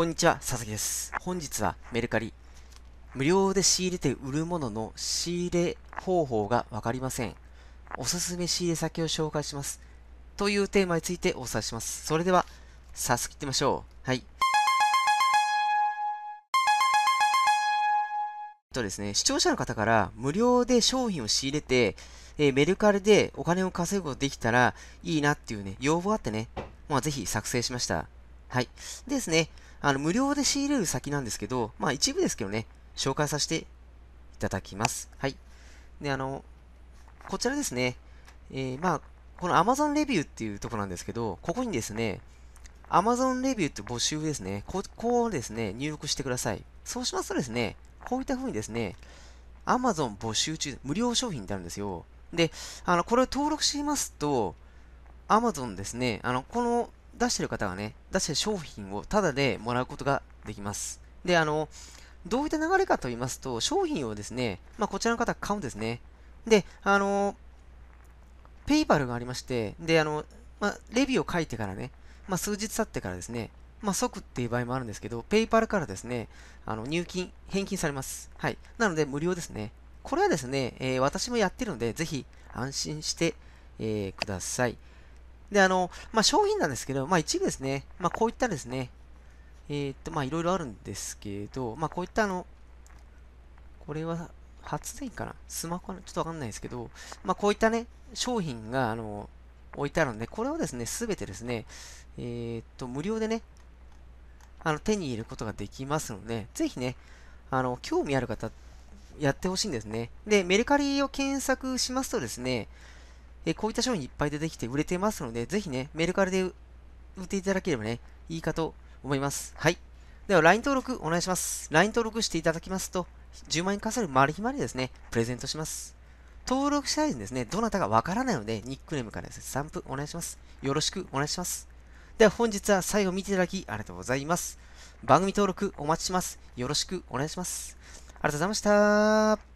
こんにちは、佐々木です。本日はメルカリ。無料で仕入れて売るものの仕入れ方法がわかりません。おすすめ仕入れ先を紹介します。というテーマについてお伝えします。それでは、早速行ってみましょう。はい。ですね、視聴者の方から無料で商品を仕入れて、メルカリでお金を稼ぐことができたらいいなっていうね、要望があってね、ぜひ作成しました。はい。でですね、無料で仕入れる先なんですけど、一部ですけどね、紹介させていただきます。はい。で、こちらですね、この Amazon レビューっていうところなんですけど、ここにですね、Amazon レビューって募集ですね、ここをですね、入力してください。そうしますとですね、こういった風にですね、Amazon 募集中、無料商品ってあるんですよ。で、これを登録しますと、Amazon ですね、この、出してる方がね、出してる商品をタダでもらうことができます。で、どういった流れかと言いますと、商品をですね、こちらの方買うんですね。で、ペイパルがありまして、で、レビューを書いてからね、数日経ってからですね、即っていう場合もあるんですけど、ペイパルからですね、入金、返金されます。はい。なので、無料ですね。これはですね、私もやってるので、ぜひ安心して、ください。で、商品なんですけど、一部ですね、こういったですね、いろいろあるんですけど、こういったこれは発電機かなスマホかなちょっとわかんないですけど、こういったね、商品が、置いてあるので、これをですね、すべてですね、無料でね、手に入れることができますので、ぜひね、興味ある方、やってほしいんですね。で、メルカリを検索しますとですね、こういった商品いっぱい出てきて売れてますので、ぜひね、メルカリで売っていただければね、いいかと思います。はい。では、LINE 登録お願いします。LINE 登録していただきますと、10万円稼ぐマル秘までですね、プレゼントします。登録したいんですね、どなたかわからないので、ニックネームからですね、スタンプお願いします。よろしくお願いします。では、本日は最後見ていただき、ありがとうございます。番組登録お待ちします。よろしくお願いします。ありがとうございました。